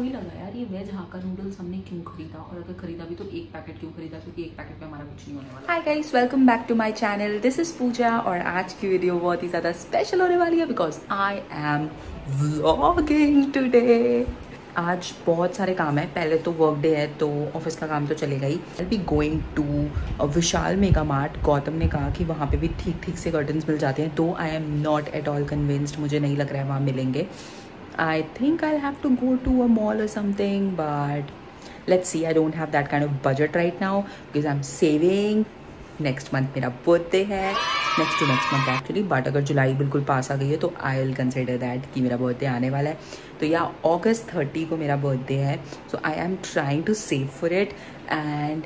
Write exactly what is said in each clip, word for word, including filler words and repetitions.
वही लगा यार, ये वेज हाका नूडल्स हमने क्यों खरीदा, और अगर खरीदा भी तो एक पैकेट क्यों खरीदा, क्योंकि एक पैकेट में हमारा कुछ नहीं होने वाला। Hi guys, welcome back to my channel, this is Pooja. और आज की वीडियो बहुत ही ज़्यादा स्पेशल होने वाली है because I am vlogging today. आज बहुत सारे काम है। पहले तो वर्क डे है तो ऑफिस का काम तो चलेगा ही। I be going to Vishal mega mart. Gautam ने कहा कि वहाँ पे भी ठीक ठीक से कर्टन्स मिल जाते हैं, तो I am not at all convinced, मुझे नहीं लग रहा है वहाँ मिलेंगे। I think I'll have to go to a mall or something, but let's see. I don't have that kind of budget right now because I'm saving. Next month मेरा birthday है, next to next month actually, but अगर जुलाई बिल्कुल पास आ गई है तो I will consider that कि मेरा birthday आने वाला है। तो या अगस्त थर्टी को मेरा birthday है, so I am trying to save for it. And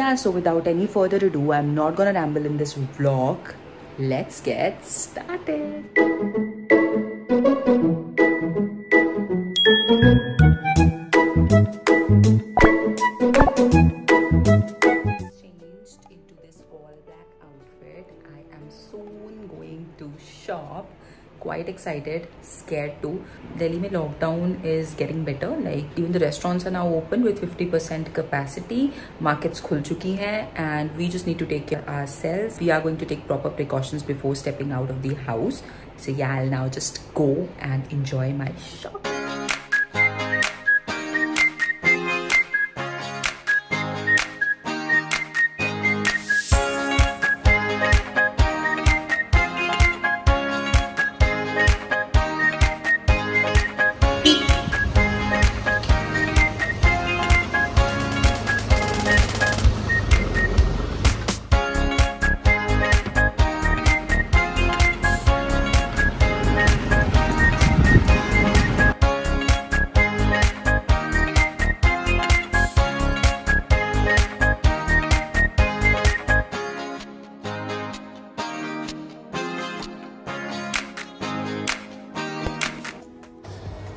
yeah, so without any further ado, I'm not gonna ramble in this vlog. Let's get started. Quite excited, scared too. Delhi में lockdown is getting better. Like even the restaurants are now open with fifty percent capacity. Markets खुल चुकी हैं and we just need to take care of ourselves. We are going to take proper precautions before stepping out of the house. So yeah, I'll now just go and enjoy my shop.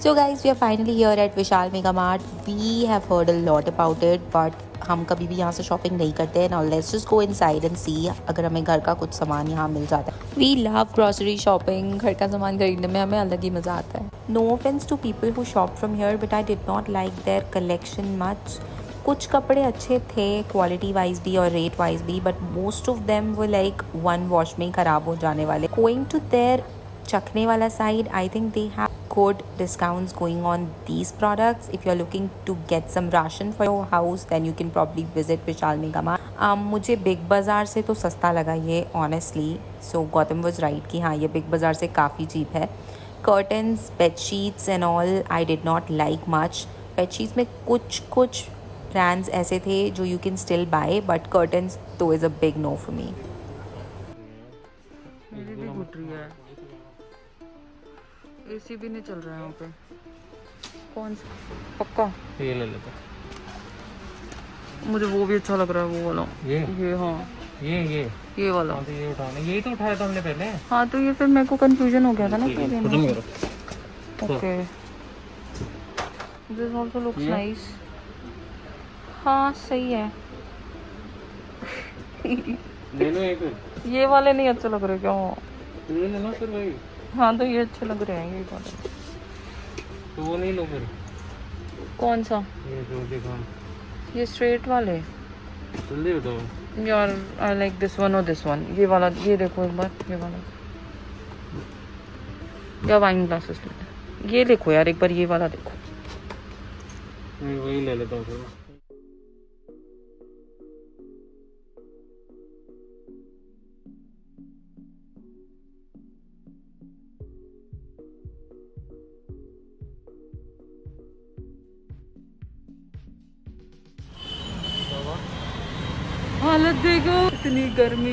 So guys, we are finally here at Vishal Mega Mart. We have heard a lot about it, but हम कभी भी यहाँ से shopping नहीं करते हैं। Now let's just go inside and see अगर हमें घर का कुछ सामान यहाँ मिल जाता है। We love grocery shopping. घर का सामान खरीदने में हमें अलग ही मज़ा आता है। No offense to people who shop from here, but I did not like their collection much. कुछ कपड़े अच्छे थे क्वालिटी वाइज भी और रेट वाइज भी, but most of them were like one wash में खराब हो जाने वाले। Going to their चखने वाला side, I think they have good discounts going on these products. If you are looking to get some ration for your house, then you can probably visit Vishal Mega Mart. Um, मुझे बिग बाज़ार से तो सस्ता लगा ये honestly. So Gautam was right कि हाँ ये big Bazaar से काफ़ी चीप है। Curtains, bed sheets and all I did not like much. Bed sheets में कुछ कुछ brands ऐसे थे जो you can still buy, but curtains तो is a big no for me. मेरी भी घुट रही है। एसी भी नहीं चल रहा है यहाँ पे। कौन सा पक्का ये ले लेता। मुझे वो भी अच्छा लग रहा है, वो वाला ये ये हाँ ये ये ये वाला। हाँ तो ये उठाना, ये तो उठाया था हमने पहले। हाँ तो ये फिर मेरे को कंफ्यूजन हो गया था ना पहले। खत्म करो। Okay. This also looks nice. हाँ सही है। ले लो एक। ये वाले नहीं अच्छे लग रहे क्या? ये ले लो फिर भाई। हाँ तो ये अच्छे लग रहे हैं ये तो वो नहीं लो फिर। कौन सा ये जो देखो ये स्ट्रेट वाले जल्दी बताओ यार। आई लाइक दिस वन और दिस वन। ये वाला ये देखो एक बार, ये वाला या वाइन ग्लासेस लेते। ये देखो यार एक बार ये वाला देखो। मैं वही ले लेता हूँ। हालत देखो इतनी गर्मी।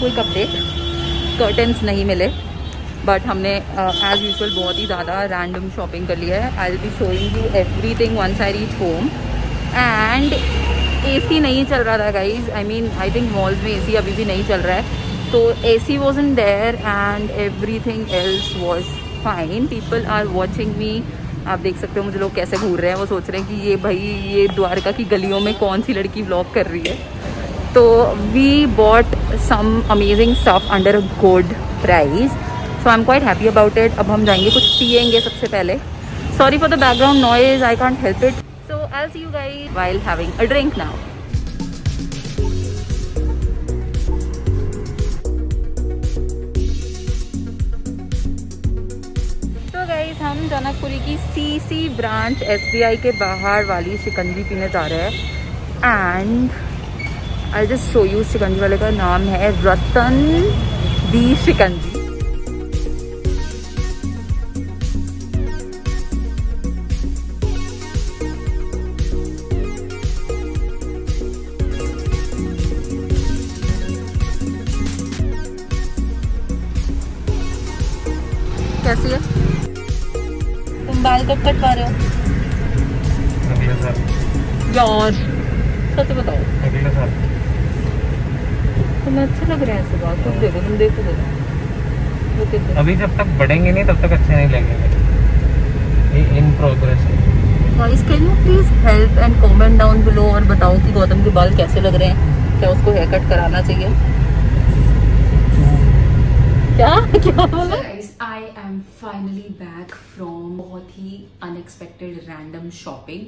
कोई कपड़े कर्टन्स नहीं मिले, बट हमने एज यूजुअल बहुत ही ज़्यादा रैंडम शॉपिंग कर लिया है। I will be showing you everything once I reach home. And AC नहीं चल रहा था guys. I mean I think malls में एसी अभी भी नहीं चल रहा है, तो AC wasn't there and everything else was fine. People are watching me. आप देख सकते हो मुझे लोग कैसे घूर रहे हैं। वो सोच रहे हैं कि ये भाई ये द्वारका की गलियों में कौन सी लड़की व्लॉग कर रही है। तो we bought some amazing stuff under a good price. So I am quite happy about it. अब हम जाएंगे कुछ पिएंगे सबसे पहले। Sorry for the background noise, I can't help it. So I will see you guys while having a drink now. तो guys हम जनकपुरी की सीसी ब्रांच एसबीआई के बाहर वाली शिकंजी पीने जा रहे हैं and I just show you. शिकंजी वाले का नाम है रतन दी शिकंजी। कैसी है? तुम बाल कब कटवा रहे हो? अगले साल। यार सच बताओ अगले साल। तुम्हें अच्छा लग रहा है सुबह? तुम देखो तुम देखो देखो अभी जब तक बढ़ेंगे नहीं तब तक अच्छे नहीं लगेंगे। ये इन प्रोग्रेस है। Guys can you please help and comment down below और बताओ कि गौतम के बाल कैसे लग रहे हैं। क्या उसको हेयर कट कराना चाहिए? क्या क्या बोला? I am finally back from बहुत ही अनएक्सपेक्टेड रैंडम शॉपिंग।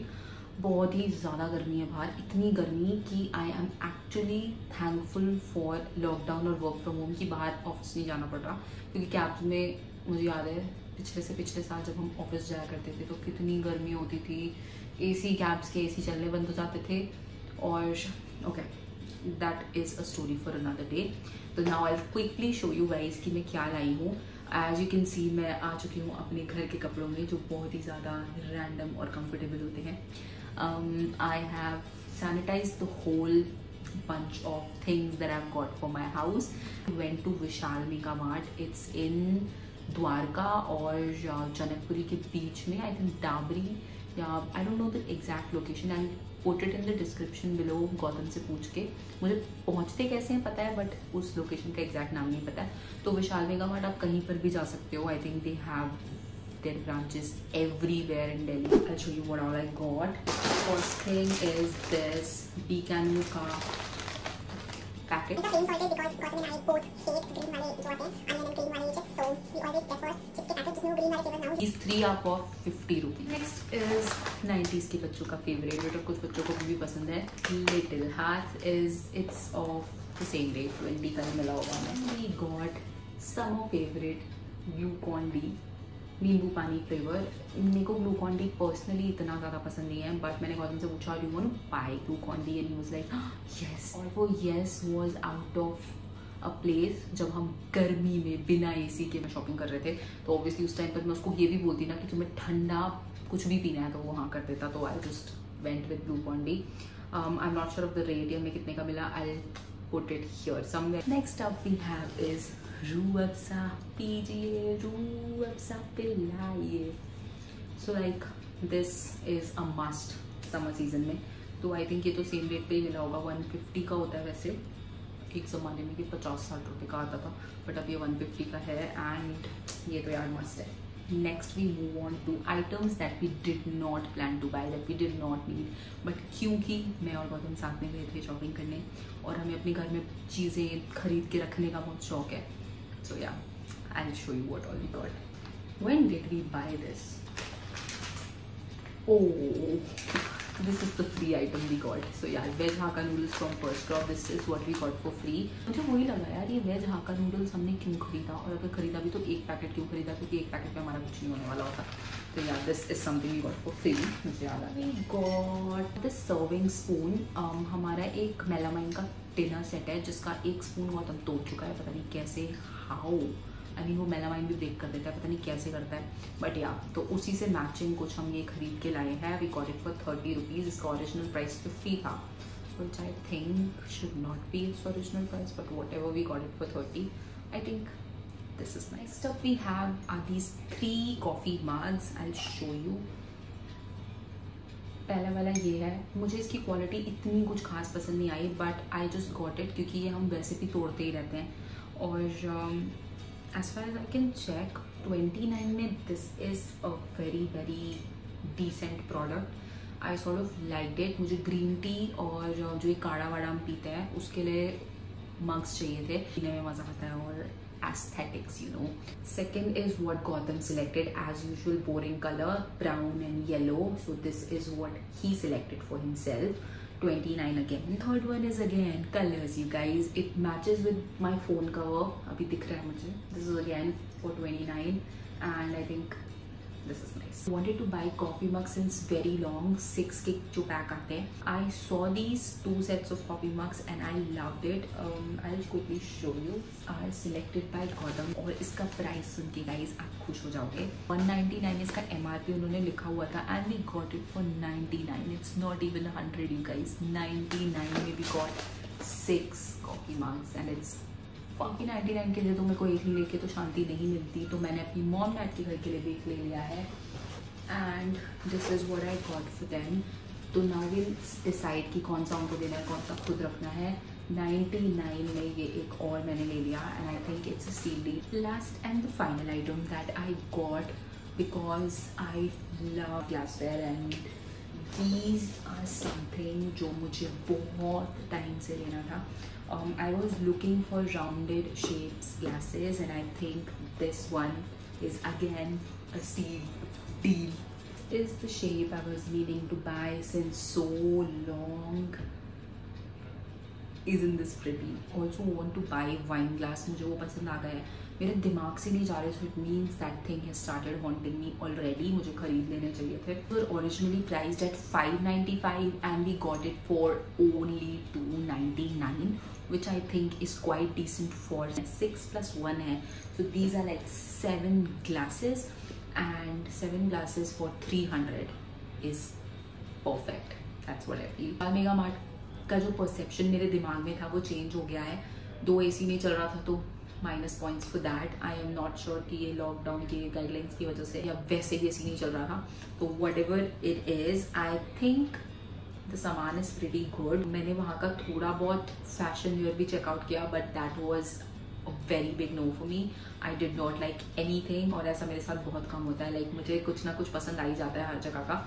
बहुत ही ज़्यादा गर्मी है बाहर, इतनी गर्मी कि I am actually thankful for lockdown और वर्क फ्रॉम होम कि बाहर ऑफिस नहीं जाना पड़ रहा। क्योंकि कैब्स में मुझे याद है पिछले से पिछले साल जब हम ऑफिस जाया करते थे तो कितनी गर्मी होती थी। एसी कैब्स के एसी चलने बंद हो जाते थे और okay that is a story for another day. तो now I quickly show you guys कि मैं क्या लाई हूँ। एज यू कैन सी मैं आ चुकी हूँ अपने घर के कपड़ों में जो बहुत ही ज़्यादा रैंडम और कंफर्टेबल होते हैं। I have sanitize the whole bunch of things that I have got for my house. Went to Vishal mega mart, it's in Dwarka और जनकपुरी के बीच में, आई थिंक डाबरी या I don't know the exact location. I put it in the description below. Gautam से पूछ के मुझे पहुंचते कैसे हैं पता है बट उस लोकेशन का एग्जैक्ट नाम नहीं पता है। तो विशाल मेगा मार्ट आप कहीं पर भी जा सकते हो। I think they have their branches everywhere in Delhi. I show you what all I got. First thing is this बीक एंड का पैकेट। These three are for fifty rupees. Next is nineties के बच्चों का फेवरेट बट और कुछ बच्चों को भी पसंद है Little Hearts is it's of the same rate twenty का मिला होगा हमें। We got some favorite Blue Condy नींबू पानी फ्लेवर। मेरे को Blue Condy पर्सनली इतना ज़्यादा पसंद नहीं है बट मैंने गौतम से पूछा और you want to buy Blue Condy and he was like yes. और वो yes was out of a place. जब हम गर्मी में बिना एसी के में शॉपिंग कर रहे थे तो ऑब्वियसली उस टाइम पर मैं उसको ये भी बोलती ना कि तुम्हें ठंडा कुछ भी पीना है तो वो हाँ कर देता। तो I just went with Blue Condy। I am not sure of the rate या मैं कितने का मिला। I put it here somewhere. Next up we have is Roohafza. पीजिए रूहअफ़ज़ा पिलाइए। So like this is a must summer season में। तो I think ये तो सेम रेट पर ही मिला होगा। वन फिफ्टी का होता है वैसे, एक ज़माने में कि पचास साठ रुपये का आता था बट अब ये वन फिफ्टी का है एंड ये तो यार मस्त है। Next we move on to items that we did not plan to buy, that we did not need but क्योंकि मैं और गौतम साथ में गए थे शॉपिंग करने और हमें अपने घर में चीज़ें खरीद के रखने का बहुत शौक है। So yeah I will show you what all we got. When did we buy this? Oh this is the free item we got. so yeah veg hakka noodles from first crop. this is what we got for free. mujhe wohi laga yaar ye veg hakka noodles humne kyun kharida aur agar kharida bhi to ek packet kyun kharida kyunki ek packet mein hamara kuch nahi hone wala hota. so yeah this is something we got for free. mujhe yaad aa gaya got the serving spoon. um hamara ek melamine ka dinner set hai jiska ek spoon gautam tod chuka hai pata nahi kaise, how I mean वो melamine भी break कर देता है पता नहीं कैसे करता है बट या तो उसी से मैचिंग कुछ हम ये खरीद के लाए हैं। We got it for thirty rupees. इसका ओरिजिनल प्राइस फिफ्टी था which I think should not be its original price but whatever we got it for thirty. I think this is nice. Stuff we have are these three coffee mugs. I will show you. पहला वाला ये है, मुझे इसकी quality इतनी कुछ खास पसंद नहीं आई but I just got it क्योंकि ये हम वैसे भी तोड़ते ही रहते हैं। और as far as I can check twenty-nine में this is a very very decent product. I sort of liked it. मुझे green tea और जो ये काढ़ा वाड़ा हम पीते हैं उसके लिए mugs चाहिए थे। पीने में मज़ा आता है और aesthetics, you know. Second is what Gautam selected, as usual, boring color, brown and yellow. So this is what he selected for himself. twenty-nine again. Third one is again colors, you guys. It matches with my phone cover. Abhi dikh raha hai mujhe. This is again for twenty-nine, and I think this is nice. Wanted to buy coffee mugs since very long. Six ke jo pack aate hain. I saw these two sets of coffee mugs and I loved it. Um, I'll quickly show you. Are selected by Gautam. और इसका price सुन के guys आप खुश हो जाओगे. one ninety-nine इसका M R P उन्होंने लिखा हुआ था and we got it for ninety-nine. It's not even one hundred you guys. ninety-nine में we got six coffee mugs and it's बाकी नाइन्टी नाइन के लिए तो मेरे को एक लेके तो शांति नहीं मिलती, तो मैंने अपनी मॉम डैड के घर के लिए भी एक ले लिया है and this is what I got for them. तो नाउ विल डिसाइड कि कौन सा उनको देना है, कौन सा खुद रखना है. नाइन्टी नाइन में ये एक और मैंने ले लिया and I think it's a steal deal. Last and the final item that I got because I love glassware and these are something जो मुझे बहुत टाइम से लेना था. Um, I was looking for rounded shapes glasses and I think this one is again a steel deal. Is the shape I was needing to buy since so long. Isn't this pretty? Also want to buy wine glass. मुझे वो पसंद आ गया है, मेरे दिमाग से नहीं जा रहे. So it means that thing has started haunting me already. मुझे खरीद लेने चाहिए थे. They were originally priced at five ninety-five and we got it for only two ninety-nine, which I think is quite decent for six plus one है. So these are like seven glasses and seven glasses for three hundred is perfect. That's what I feel. Vishal Mega Mart का जो perception मेरे दिमाग में था वो change हो गया है. दो एसी में चल रहा था तो minus points for that. I am not sure कि ये लॉकडाउन के गाइडलाइंस की वजह से या वैसे ही एसी नहीं चल रहा था. तो whatever it is, I think the सामान इज़ प्रिटी गुड. मैंने वहाँ का थोड़ा बहुत फैशन वेयर भी चेकआउट किया but that was a very big no for me. I did not like anything. और ऐसा मेरे साथ बहुत कम होता है, लाइक like, मुझे कुछ ना कुछ पसंद आ ही जाता है हर जगह का.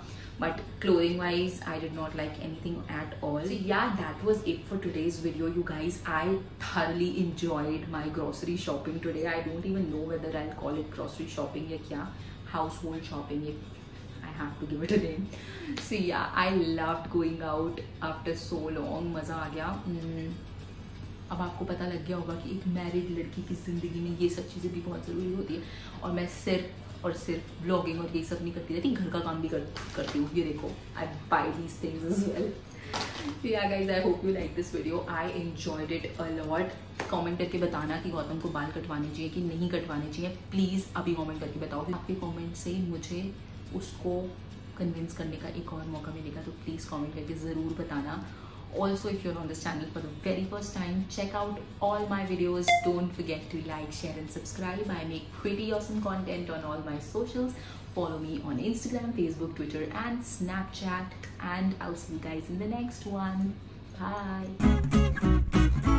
But clothing wise I did not like anything at all. So yeah, that was it for today's video you guys. I thoroughly enjoyed my grocery shopping today. I don't even know whether I'll call it grocery shopping or kya, household shopping if I have to give it a name. So yeah, I loved going out after so long. मज़ा आ गया. mm. अब आपको पता लग गया होगा कि एक मैरिड लड़की की ज़िंदगी में ये सब चीज़ें भी बहुत ज़रूरी होती है. और मैं सिर्फ और सिर्फ ब्लॉगिंग और ये सब नहीं करती रहती, घर का काम भी कर, करती हूँ. ये देखो, I buy these things as well. So yeah guys, I hope you like this video. I enjoyed it a lot. Comment करके बताना कि गौतम को बाल कटवाने चाहिए कि नहीं कटवाने चाहिए. प्लीज़ अभी कमेंट करके बताओ. आपके कमेंट से मुझे उसको कन्विंस करने का एक और मौका मिलेगा, तो प्लीज़ कॉमेंट करके ज़रूर बताना. Also, if you're on this channel for the very first time, check out all my videos. Don't forget to like, share and subscribe. I make pretty awesome content on all my socials. Follow me on Instagram, Facebook, Twitter and Snapchat. And I'll see you guys in the next one. Bye.